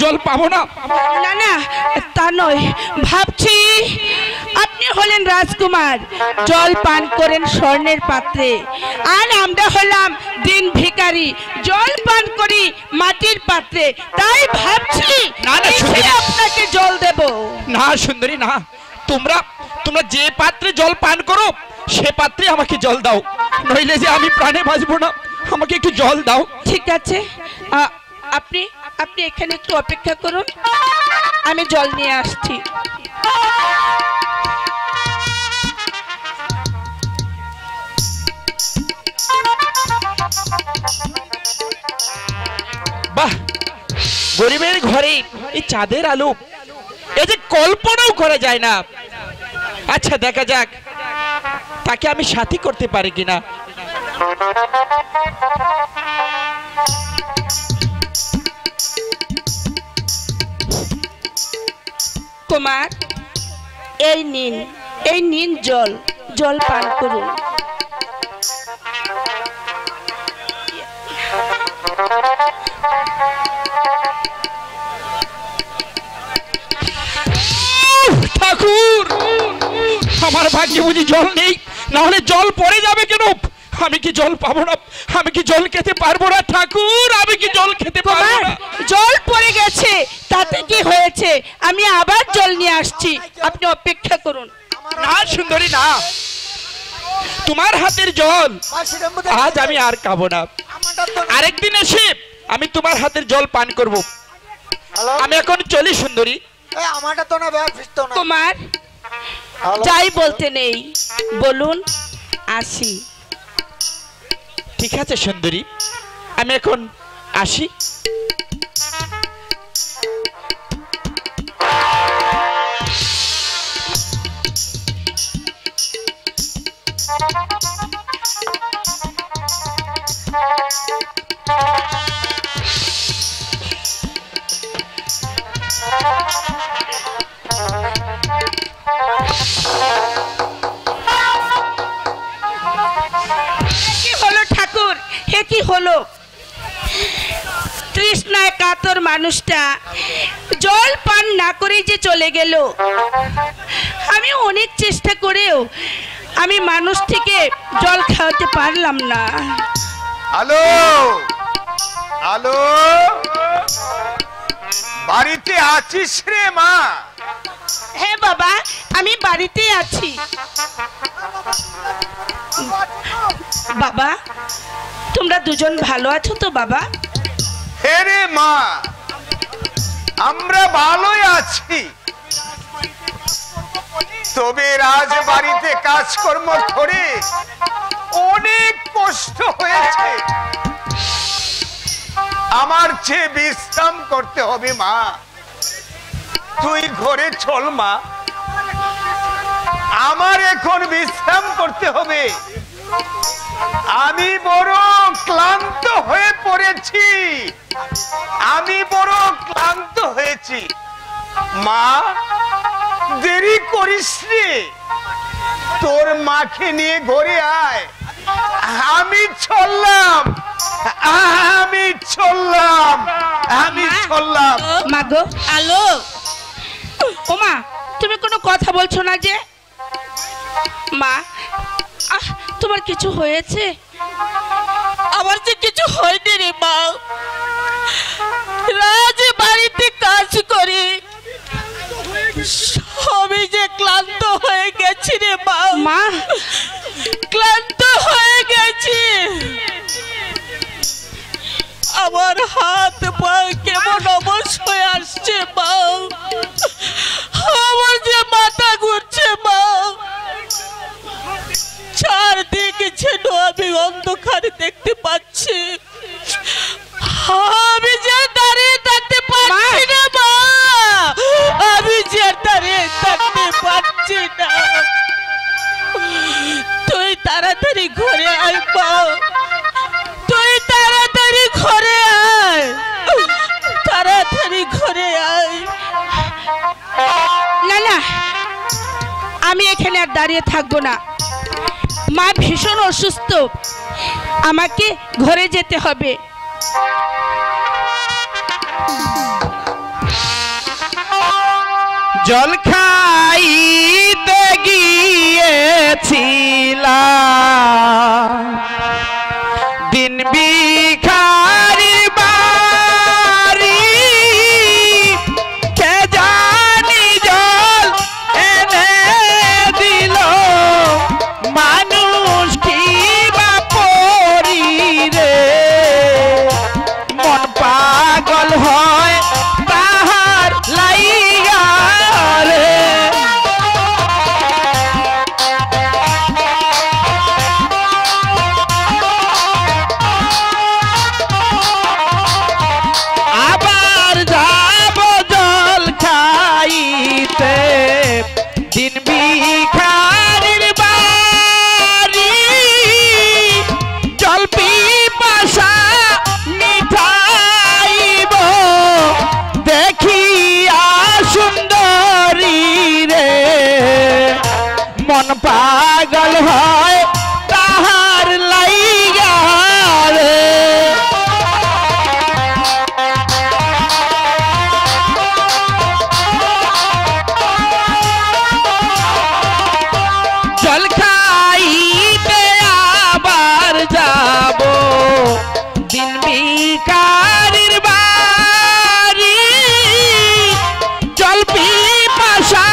जल पाबो ना? ना ना ता नय, भाबछी हलें राजकुमार जल पान करें स्वर्णेर पात्रे आर आमरा हलाम दिन भिखारी जल पान करी माटिर पात्रे ताई भाबछि आपनाके जल देब ना सुंदरी ना तुमरा तुमरा जे पात्रे जल पान करो से पात्रे आमाके जल दाओ नइले जे आमी प्राणे बाँचबो ना आमाके एकटु जल दाओ ठीक आछे आपनि आपनि एखाने एकटु अपेक्षा करुन आमी जल निये आसछि বাহ গরিবের ঘরে এই চাঁদের আলো এই যে কল্পনাও করা যায় না আচ্ছা দেখা যাক তাকে আমি সাথী করতে পারি কিনা কুমার এই নিন জল জল পান করুন ঠাকুর আমার ভাগ্যে বুঝি জল নেই না হলে জল পড়ে যাবে কেন আমি কি জল পাবো না আমি কি জল খেতে পারবো না ঠাকুর আমি কি জল খেতে পারবো না জল পড়ে গেছে তাতে কি হয়েছে আমি আবার জল নিয়ে আসছি আপনি অপেক্ষা করুন না সুন্দরী না তোমার হাতের জল আজ আমি আর খাবো না আরেক দিন এসে আমি তোমার হাতের জল পান করব আমি এখন চলি সুন্দরী এ আমারটা তো না ব্যাগ ফিসতো না তোমার যাই বলতে নেই বলুন আসি ঠিক আছে সুন্দরী আমি এখন আসি তৃষ্ণায় কাতর মানুষটা জল পান না করে যে চলে গেল আমি অনেক চেষ্টা করেও আমি মানুষটিকে জল খাওয়াতে পারলাম না হ্যালো হ্যালো বাড়িতে আছিস রে মা হ্যাঁ বাবা আমি বাড়িতে আছি বাবা তোমরা দুজন ভালো আছো তো বাবা হ্যাঁ রে মা আমরা ভালোই আছি তবে রাজবাড়িতে কাজকর্ম করে অনেক কষ্ট হয়েছে আমার চেয়ে বিশ্রাম করতে হবে মা তুই ঘরে চল মা আমার এখন বিশ্রাম করতে হবে আমি বড় ক্লান্ত হয়ে পড়েছি আমি বড় ক্লান্ত হয়েছি মা দেরি করিস রে তোর মাকে নিয়ে ঘরে আয় আমি চললাম আমি চললাম আমি চললাম মা গো আলো ওমা তুমি কোনো কথা বলছো না যে মা তোমার কিছু হয়েছে আমার যে কিছু হয়নি রে মা রাজ বাড়িতে কাজ করে সবই যে ক্লান্ত হয়ে গেছি রে মা ক্লান্ত হয়ে গেছি আমার হাত পা কেমন অবশ হয়ে আসছে মা আমার যে মাথা ঘুরছে মা চারদিকে যেন আমি অন্ধকার দেখতে পাচ্ছি আমি যে দাঁড়িয়ে থাকতে পারছি না মা আমি যে দাঁড়িয়ে থাকতে পারছি না তুই তাড়াতাড়ি ঘরে আয় মা তুই তাড়াতাড়ি ঘরে আয় তাড়াতাড়ি ঘরে আয় না না আমি এখানে আর দাঁড়িয়ে থাকবো না মা ভীষণ অসুস্থ আমাকে ঘরে যেতে হবে জল খাই দেখি छिला दिन भिखारी बारी के जानी जल एने दिलो मानुष की बापोरी रे मन पागल होय ताहार लाइया रे। मन पागल है ताहार लाइया रे। जल खाइते आबार जाबो दिन भिखारीर बारी जल पी पाशा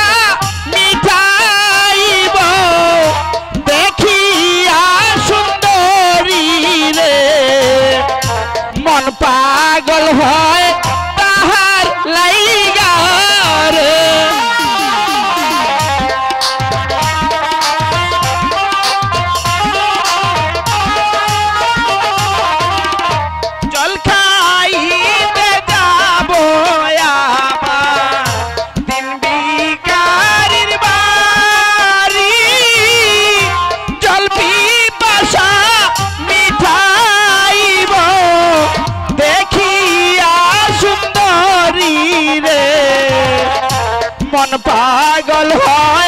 पागल है ताहार लाइगा रे। मन पागल है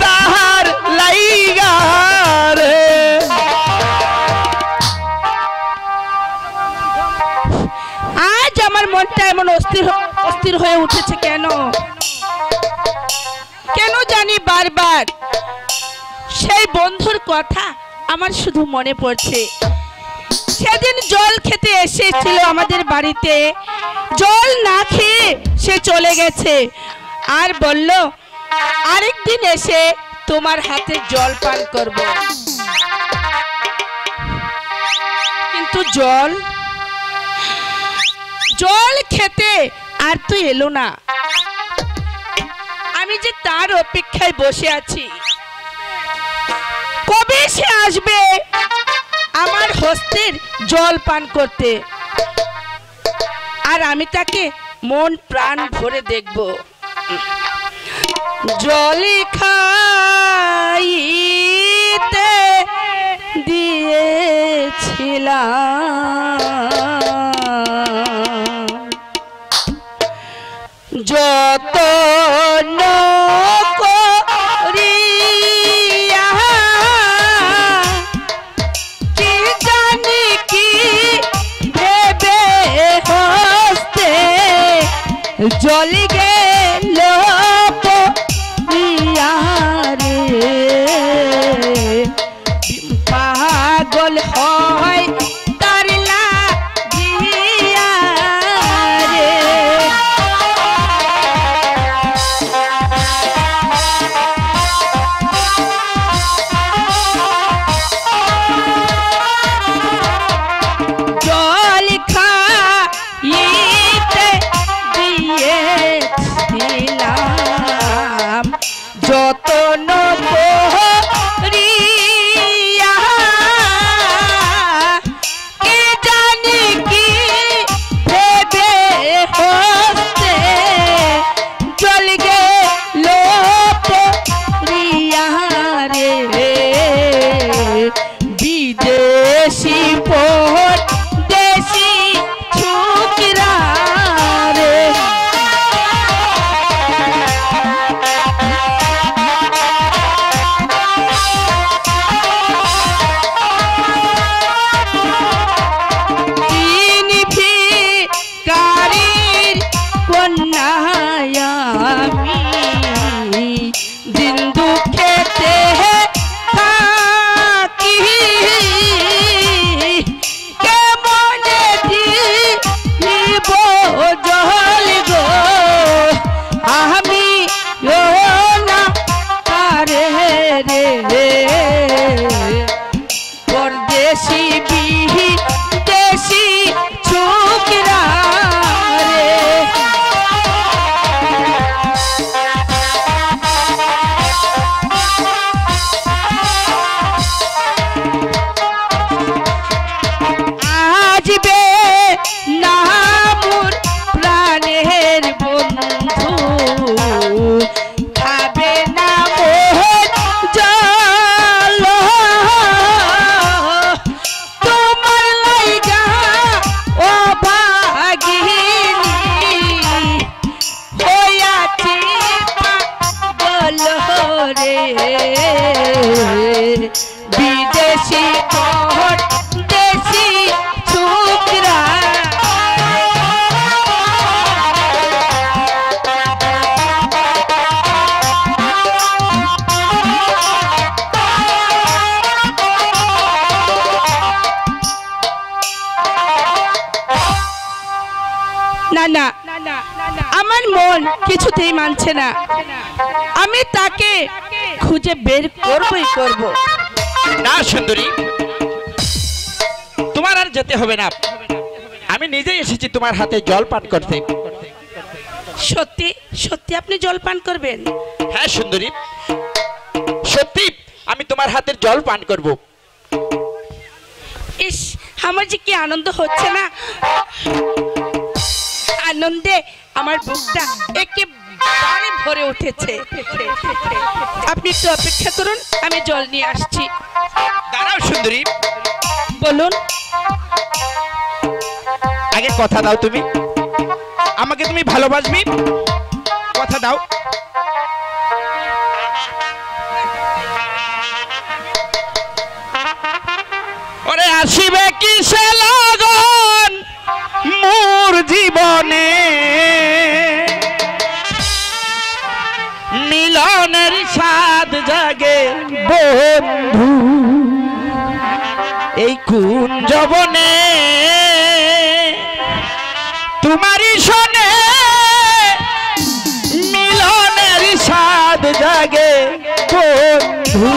ताहार लाइगा रे। आज हमार मनटा एमन अस्थिर अस्थिर हो उठेছে কেন জানি বারবার সেই বন্ধুর কথা আমার শুধু মনে পড়ছে। সেদিন জল খেতে এসেছিল আমাদের বাড়িতে, জল না খেয়ে সে চলে গেছে আর বলল আরেকদিন এসে তোমার হাতে জল পান করব। কিন্তু জল খেতে আর তো এলো না। আমি যে তার অপেক্ষায় বসে আছি কবে সে আসবে আমার হস্তের জল পান করতে, আর আমি তাকে মন প্রাণ ভরে দেখব। জল খাইতে দিয়েছিলাম যতন করিয়া কি জানি কি ভেবে হস্তে জল আমার মন কিছুতেই মানছে না। আমি তাকে খুঁজে বের করবই করব। না সুন্দরী, তোমার আর যেতে হবে না, আমি নিজেই এসেছি তোমার হাতে জল পান করতে। সত্যি সত্যি আপনি জল পান করবেন? হ্যাঁ সুন্দরী, সত্যি আমি তোমার হাতের জল পান করব। ইস, আমার যে কি আনন্দ হচ্ছে না, আনন্দে আমার বুকটা একেবারে ভরে উঠেছে। আপনি একটু অপেক্ষা করুন, আমি জল নিয়ে আসছি। দাঁড়াও সুন্দরী। বলুন। আগে কথা দাও তুমি আমাকে, তুমি ভালোবাসবি, কথা দাও। ওরে আসিবে কিসে লাগন মোর জীবনে, মিলনের স্বাদ জাগে বন্ধু এই কোন জবনে, তোমারি শোনে মিলনের স্বাদ জাগে বন্ধু।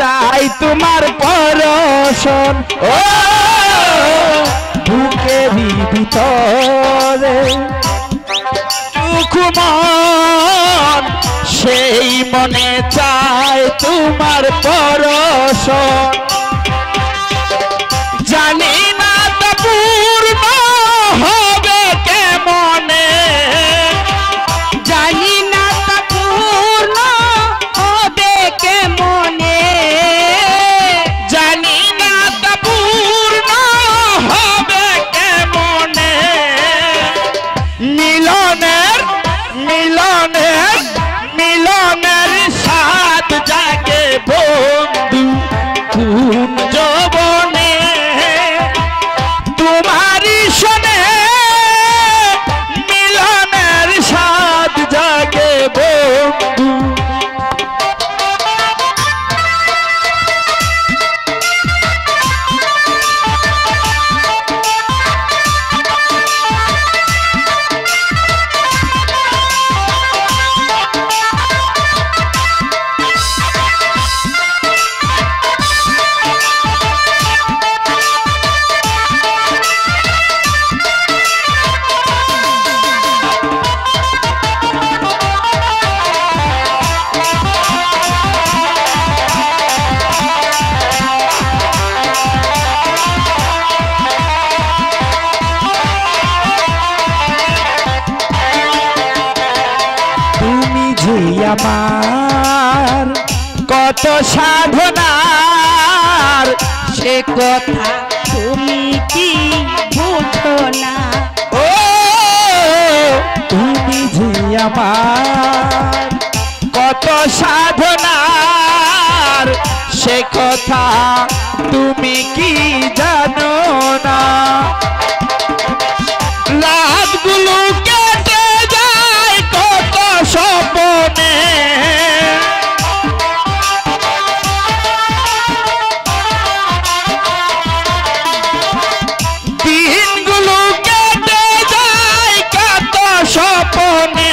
চাই তোমার পরশন ও বুকে ভিতরে, কুকুমন সেই মনে চাই তোমার পরশন। জানি না তা পূর্ণ হবে কেমনে, জানি না তা পূর্ণ হবে কেমনে, আমার কত সাধনার সে কথা তুমি কি বুঝো না। ও তুমি যে আমার কত সাধনার সে কথা তুমি কি জানো না। রাতগুলো কেটে যায় কত স্বপ্নে, দিনগুলো কেটে যায় কত স্বপ্নে,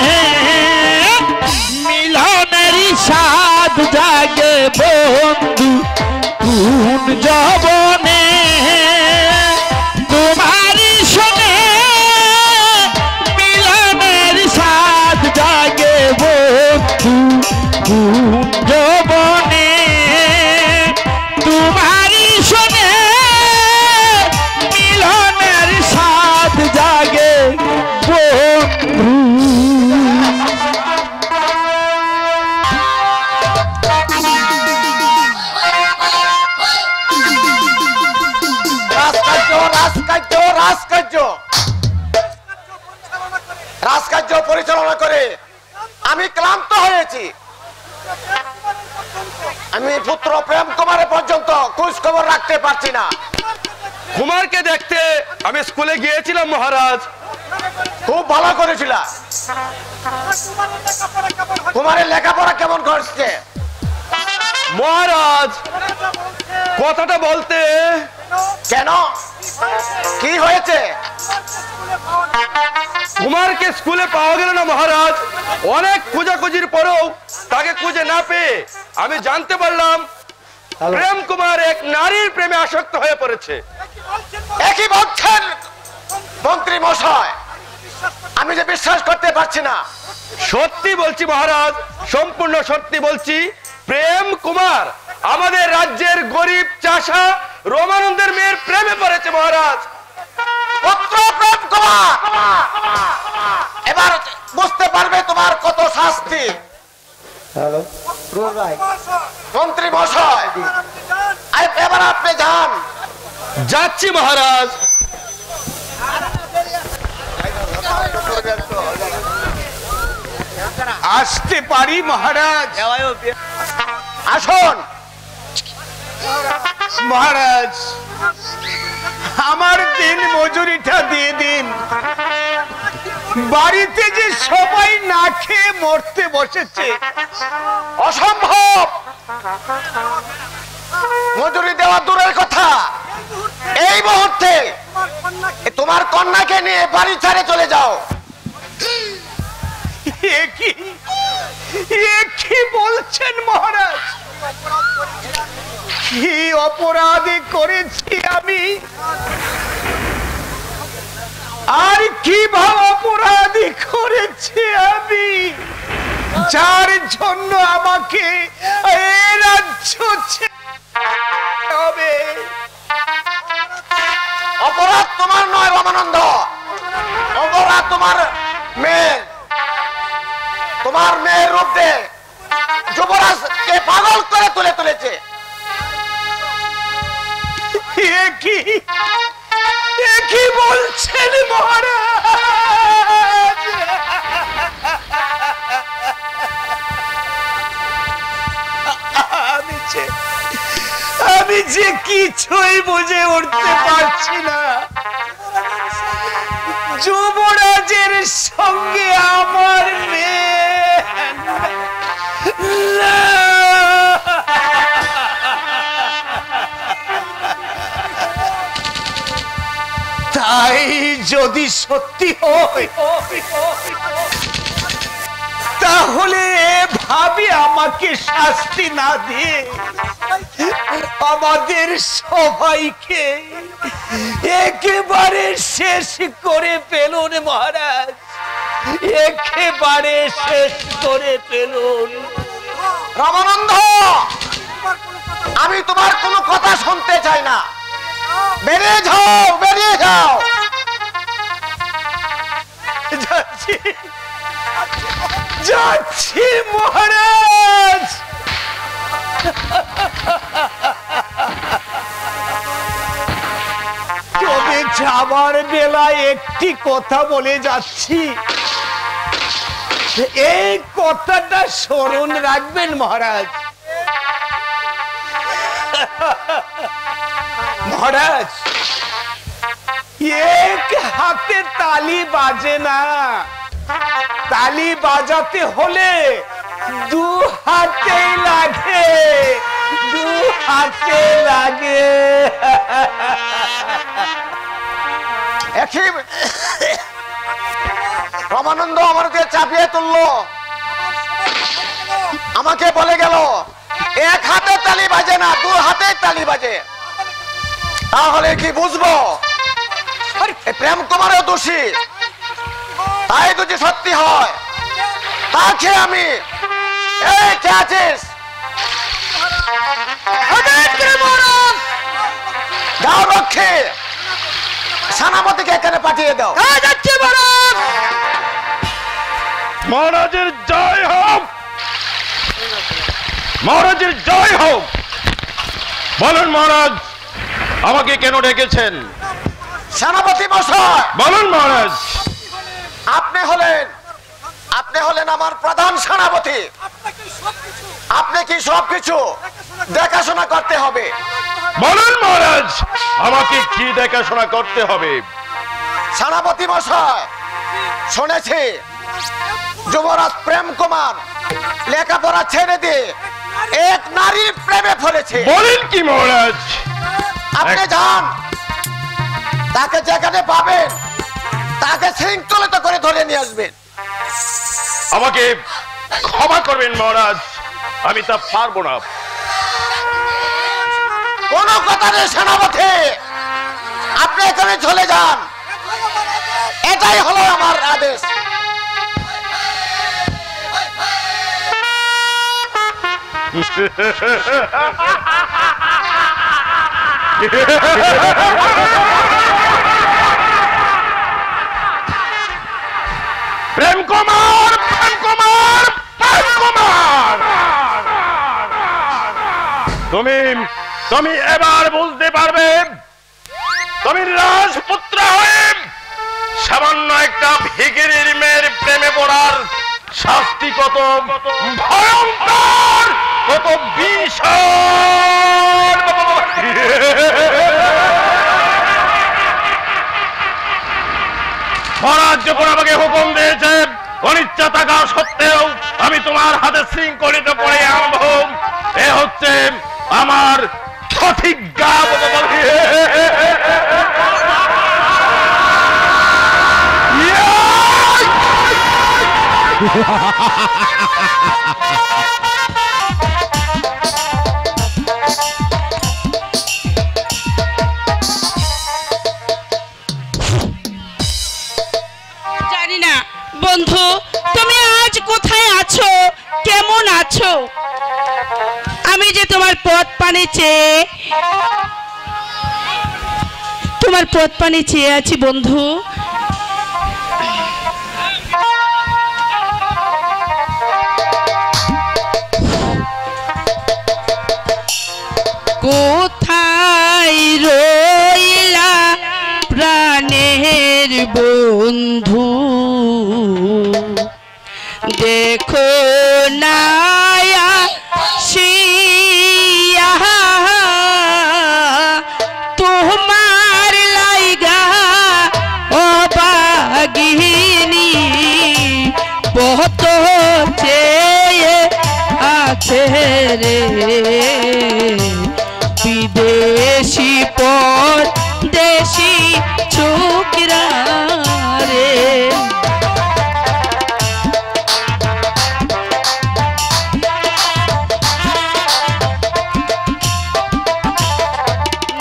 क्लांत पुत्र प्रेम कुमार पर्यंत खोज खबर रखते पारছি না। कुमार के देखते हमें स्कूले গিয়েছিলাম महाराज खूब ভালো করেছিলাম। কুমারের লেখাপড়া কেমন করছে महाराज কথাটা বলতে কেন কি হয়েছে कुमार के स्कूले पावा गेल ना महाराज अनेक खोजाखोजिर परेও ताके খুঁজে না পেয়ে আমি জানতে পারলাম प्रेम कुमार एक नारीर प्रेमे आसक्त হয়ে পড়েছে। একই বলছেন मंत्री মশাই আমি যে বিশ্বাস করতে পারছি না। সত্যি বলছি महाराज সম্পূর্ণ সত্যি বলছি। प्रेम कुमार আমাদের রাজ্যের গরীব চাষা রোমানন্দের মেয়ের প্রেমে পড়েছে महाराज। পুত্র প্রেম কুমার এবার বুঝতে পারবে তোমার কত শাস্তি। হ্যালো রোল ভাই মন্ত্রী মশাই এবার আপনি যান। যাচ্ছি মহারাজ। আসতে পারি মহারাজ? আসুন মহারাজ। আমার দিন মজুরিটা দিয়ে দিন। বাড়িতে যে সবাই না খেয়ে মরতে বসেছে। অসম্ভব। মজুরি দেওয়া দূরের কথা এই মুহূর্তে তোমার কন্যাকে নিয়ে বাড়ি ছেড়ে চলে যাও। কি বলছেন মহারাজ? কি অপরাধ করেছি আমি? আর কিভাবে অপরাধ করেছি আমি যার জন্য আমাকে এই রাজ্য ছেড়ে হবে? অপরাধ তোমার নয় রমানন্দ, অপরাধ তোমার মেয়ে। তোমার মেয়ের রূপ দে যুবরাজকে পাগল করে তুলে তুলেছে। কি বলছেন মহারাজ? আমি যে কিছুই বুঝে উঠতে পারছি না। যুবরাজের সঙ্গে আমার মেয়ে তাই যদি সত্যি হয় তাহলে ভাবি আমাকে শাস্তি না দিয়ে আমাদের সবাইকে একেবারে শেষ করে ফেলুন মহারাজ, একেবারে শেষ করে ফেলুন। রামানন্দ আমি তোমার কোনো কথা শুনতে চাই না। বেরিয়ে যাও, বেরিয়ে যাও। যাচ্ছি যাচ্ছি মহারাজ। তবে যাবার বেলায় একটি কথা বলে যাচ্ছি, এই কথাটা স্মরণ রাখবেন মহারাজ। মহারাজ এক হাতে তালি বাজে না, তালি বাজাতে হলে দু হাতে লাগে, দু হাতে লাগে। রামানন্দ আমাকে চাপিয়ে তুললো, আমাকে বলে গেল এক হাতে তালি বাজে না দু হাতে তালি বাজে। তাহলে কি বুঝবো প্রেম কুমারও দোষী? তাই যদি সত্যি হয় তাকে আমি এই চাচিস দাও রক্ষে সেনাপতিকে এখানে পাঠিয়ে দাও। মহারাজের জয় হোক, মহারাজের জয় হোক। বলুন মহারাজ আমাকে কেন ডেকেছেন? সেনাপতি মশাই বলুন মহারাজ। আপনি হলেন আপনি হলেন আমার প্রধান সেনাপতি, আপনাকে সবকিছু দেখাশোনা করতে হবে। বলেন মহারাজ আমাকে কি দেখাশোনা করতে হবে? সেনাপতি মশাই, শুনেছি যুবরাজ প্রেম কুমার লেখাপড়া ছেড়ে দিয়ে এক নারীর প্রেমে পড়েছে। বলেন কি মহারাজ? আপনি যান, তাকে যেখানে পাবেন তাকে শৃঙ্খলিত করে ধরে নিয়ে আসবেন। আমাকে ক্ষমা করবেন মহারাজ, আমি তা পারবো না। কোন কথা নেই সেনাপতি, আপনি এখানে চলে যান, এটাই হলো আমার আদেশ। প্রেম কুমার, প্রেম কুমার, প্রেম কুমার, তুমি এবার বুঝতে পারবে তুমি রাজপুত্র হয়ে সামান্য একটা ভিখিরির মেয়ের প্রেমে পড়ার শাস্তি কত ভয়ঙ্কর, কত বিশাল। মহারাজ যখন আমাকে হুকুম দিয়েছে অনিচ্ছা থাকা সত্ত্বেও আমি তোমার হাতে শৃঙ্খলিত করে আরম্ভ, এ হচ্ছে আমার প্রতিজ্ঞা। জানি না বন্ধু তুমি আজ কোথায় আছো, কেমন আছো? আমি যে তোমার পথ পানে চেয়ে আছি বন্ধু। কোথায় রইলা প্রাণের বন্ধু, দেখো না रे विदेशी परदेशी छोकरा रे,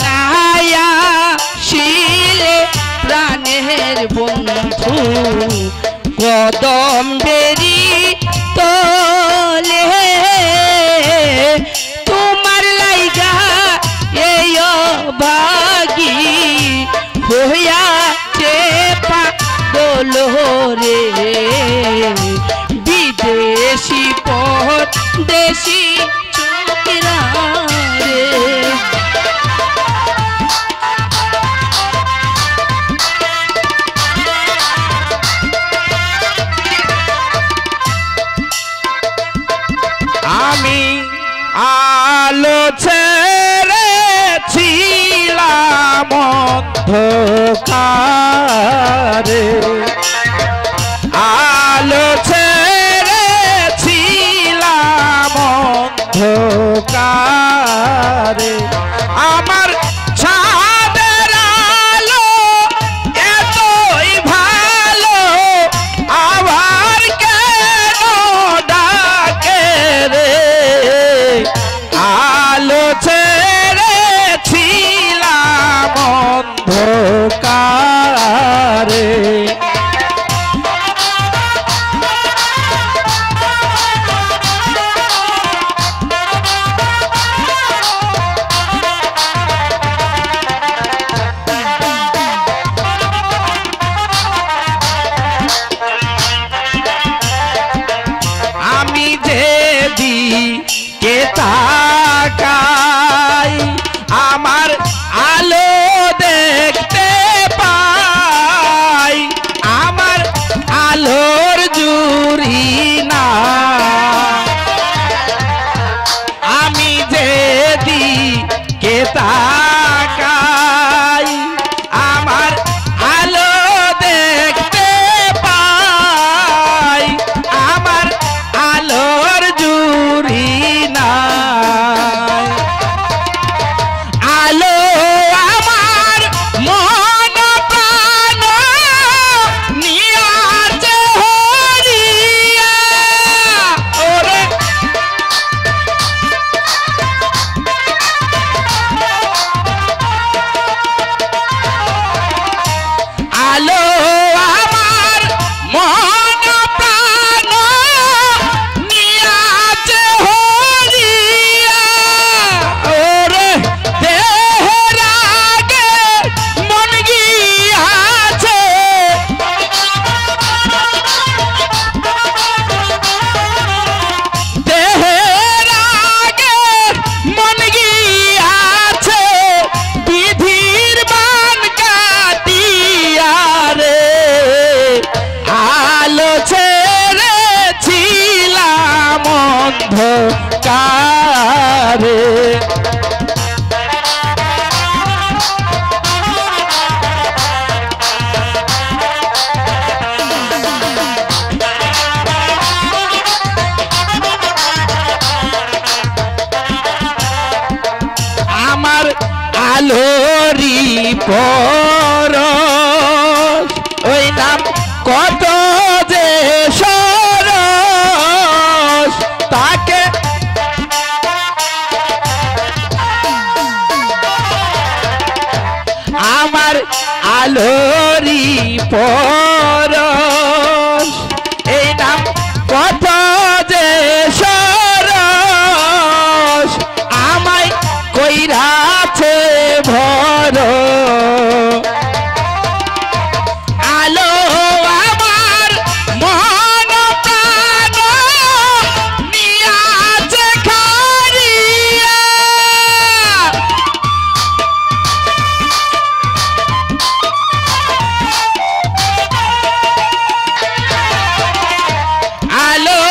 नाया शीले प्राणेर बंधु कदम बेरी तले তোমার লাইগা এই ভাগী হইয়াছে পাগল রে, বিদেশি পরদেশি ছোকরা রে। আমি আলো ছেড়েছিলাম অন্ধকারে, আলো ছেড়েছিলাম অন্ধকারে, আমার ছাদের আলো এতই ভালো আবার কেন ডাকে রে? আলো ছেড়েছিলাম অন্ধকারে, আমি যে দিকে আমার আলো দেখতে পাই, আমার আলোর জুড়ি अंधकारे आमार आलोरी परस ओई नाम कत आलोरी परस एई नाम कत जे सरस आमाय कइराছে ভর आलो आमार मन प्राण नियाছে খারিয়া आलो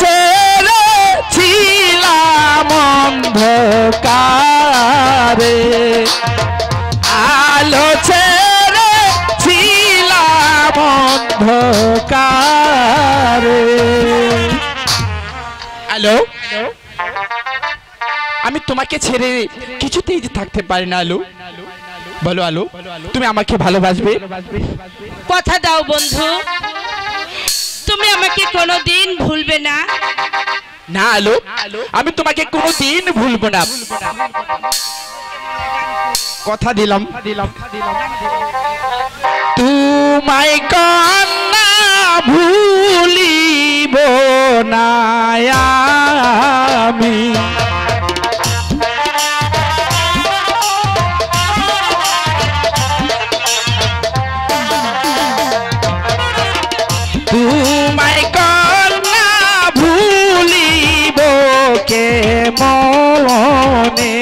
छेड़े ছিলাম অন্ধকারে আলো আমি তোমাকে ছেড়ে কিছুতেই থাকতে পারি না আলো বলো আলো তুমি আমাকে ভালোবাসবে কথা দাও বন্ধু তুমি আমাকে কোনোদিন ভুলবে না না আলো আমি তোমাকে কোনোদিন ভুলব না कथा दिलाम तुमाय कान्ना भूलिबो ना आमी तुमाय कान्ना भूलिबो के मने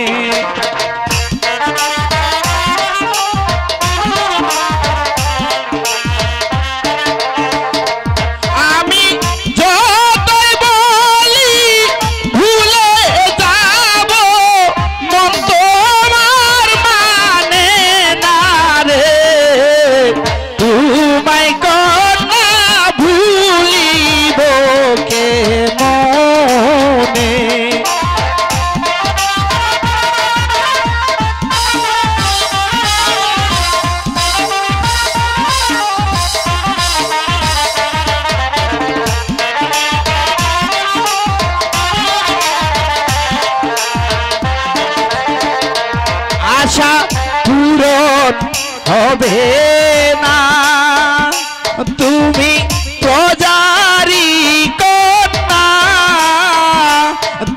आशा पूरण होबे ना तुमी प्रजारी कन्या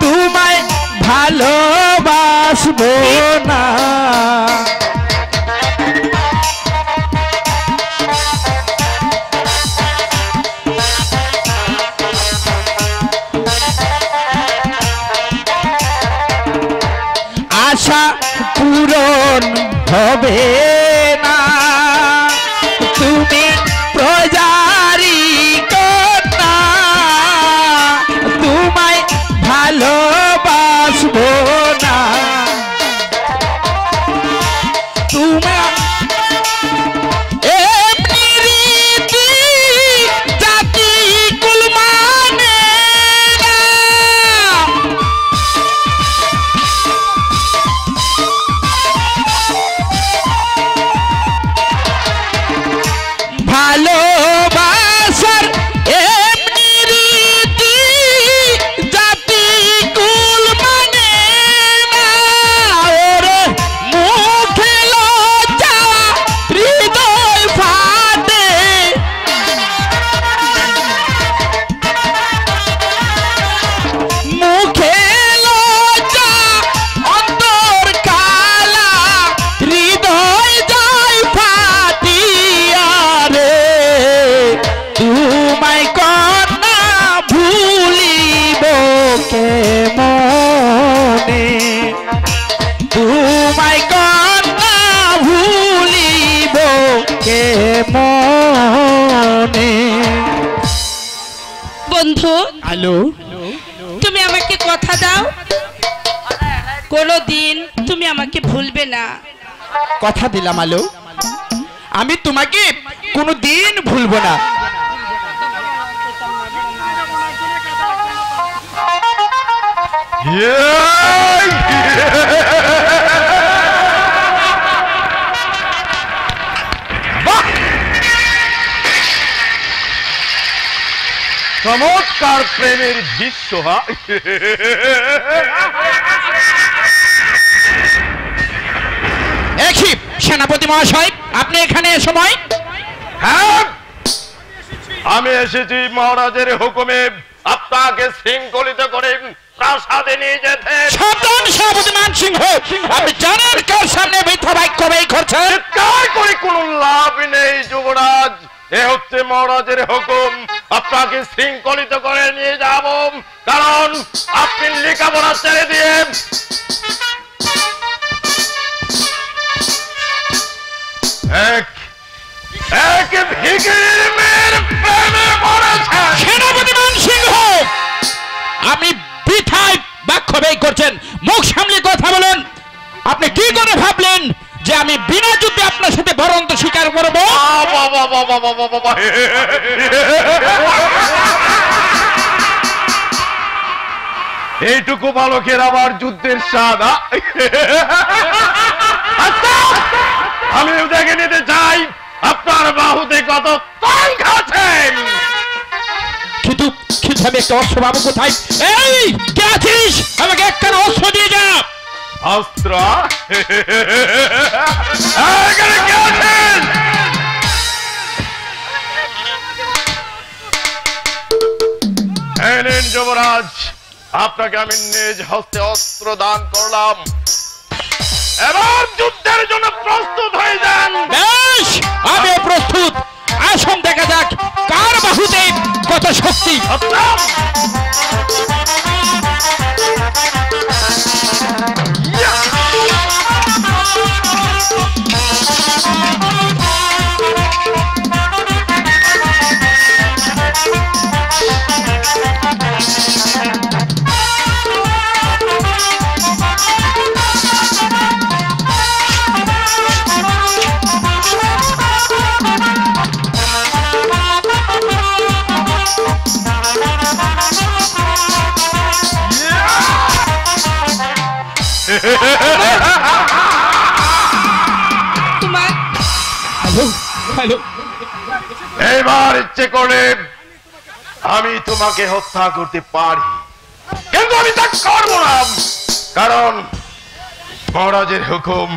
तुम्हारे भालोबासबो ना आशा पूरण होबे ना तुमी प्रजारी कन्या तुम्हारे भालोबासबो ना के मोने तुमाई कथा भूलिब के मोने। बंधु हेलो तुम्हें आमाके कथा दाओ कोनोदिन तुम्हें आमाके भूलबे ना। कथा दिलाम आलो आमी तुम्हें कोनोदिन भूलबो ना। चमत्कार प्रेमेर दृश्य सेनापति महाशय आपनी एखाने ए समय हाँ आमी एसेछि महाराजेर हुकुमे आपनाके शृंखलित करे সেনাপতিমান সিংহ আমি मुख सामने कथा भावलें बिना जुद्धे आपनार साथे बरंत स्वीकार करबो। एइटुकु बालकेर आबार जुद्धेर स्वाद आमि उदेके निते चाइ आपनार बाहुते कत ताल खाछेन যুবরাজ আপনাকে আমি নিজ হস্তে অস্ত্র দান করলাম এবার যুদ্ধের জন্য প্রস্তুত হয়ে যান। বেশ আমি প্রস্তুত। আসুন দেখা যাক কার বাহুতে কত শক্তি। हत्या करते कारण महाराजेर हुकुम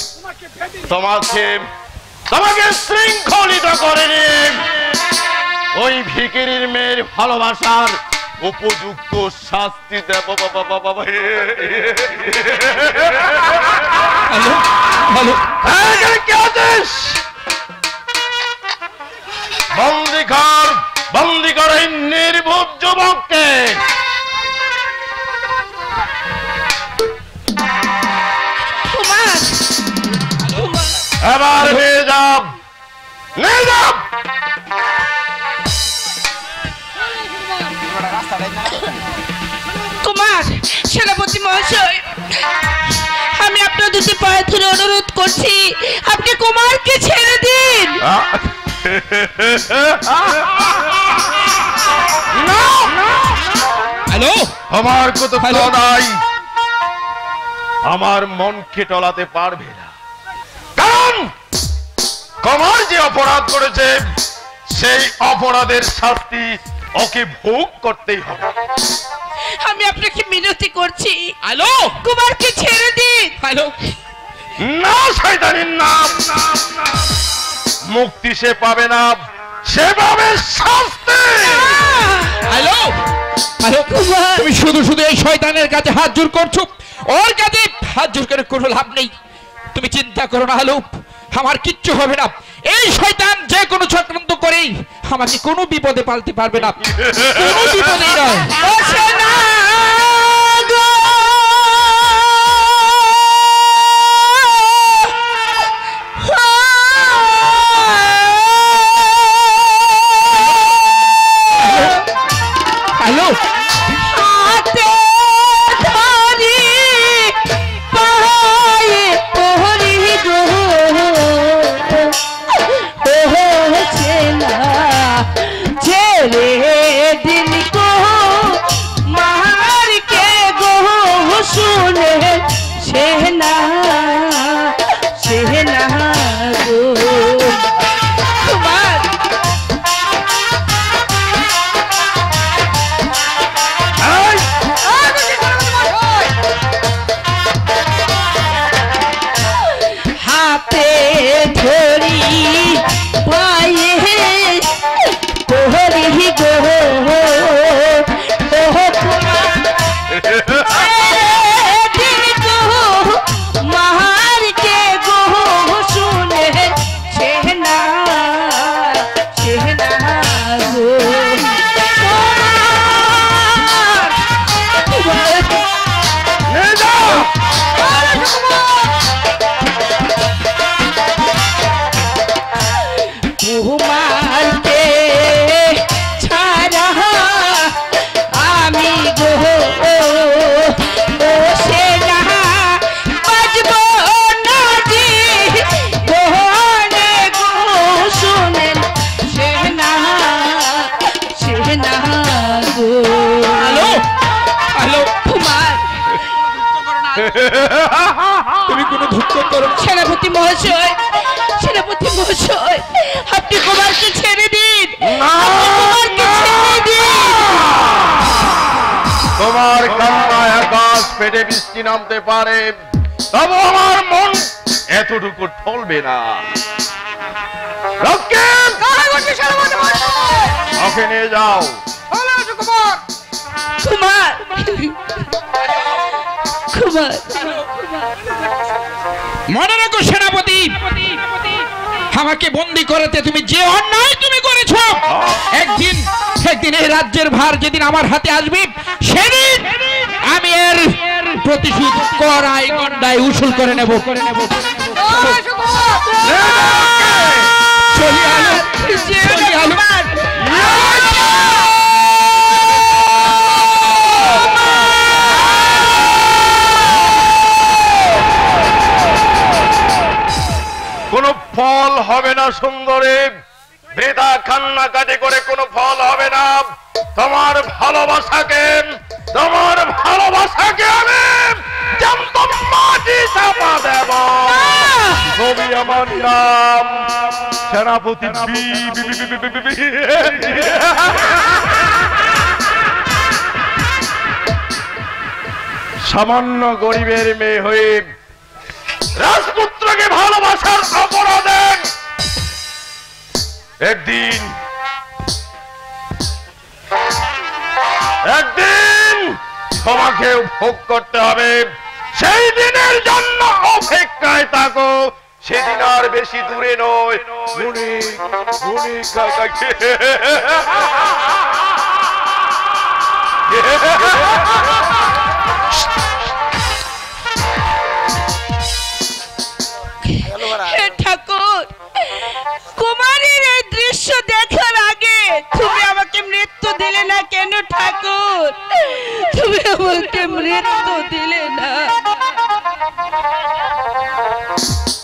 श्रृंखलित कर मेर भालोबासार उपयुक्त शास्ति देव। बंदी कर निर्भुत युवक के कुमार सेनापति महाशय हमें अपना दूसरे पाए धरे अनुरोध करछी कुमार के छेड़े दिन। No! Hello? हमार को तो नहीं, हमार मन के टलाते पार भेड़ा। कारण कुमार जो अपराध करेছে সেই অপরাধের শাস্তি ওকে ভোগ করতেই হবে। আমি আপনাকে মিনতি করছি। Hello? কুমারকে ছেড়ে দিন। Hello? না শয়তানের নাম। मुक्ति से पावे ना से पावे शास्ति। हेलो हेलो तुम शुधु शुधु এই শয়তানের কাছে হাত জোর করছো। ওর কাছে হাত জোর করে কোনো লাভ নেই। তুমি চিন্তা করো না হলুপ আমার কিচ্ছু হবে না। এই শয়তান যে কোনো চক্রান্ত করেই আমাকে কোনো বিপদে ফেলতে পারবে না। কোনো বিপদে না। फल हबे ना सुंदरे बेदा कान्ना काटी करे कोनो फल हबे ना तोमार भालोबासाके तोमार भालोबासाके आमी जमदम माटी चापा देब नबी আমার নাম সেনাপতি বি বি বি সামান্য গরিবের মেয়ে হয়ে राजपुत्र के ভালোবাসার अपराधে एक दिन তোমাকে ভোগ করতে হবে সেই দিনের জন্য অপেক্ষায় থাকো সেদিন আর বেশি দূরে নয় গুণী গুণী কাকাকে मृत्यु दिले ना